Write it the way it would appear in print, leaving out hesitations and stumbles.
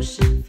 ocean.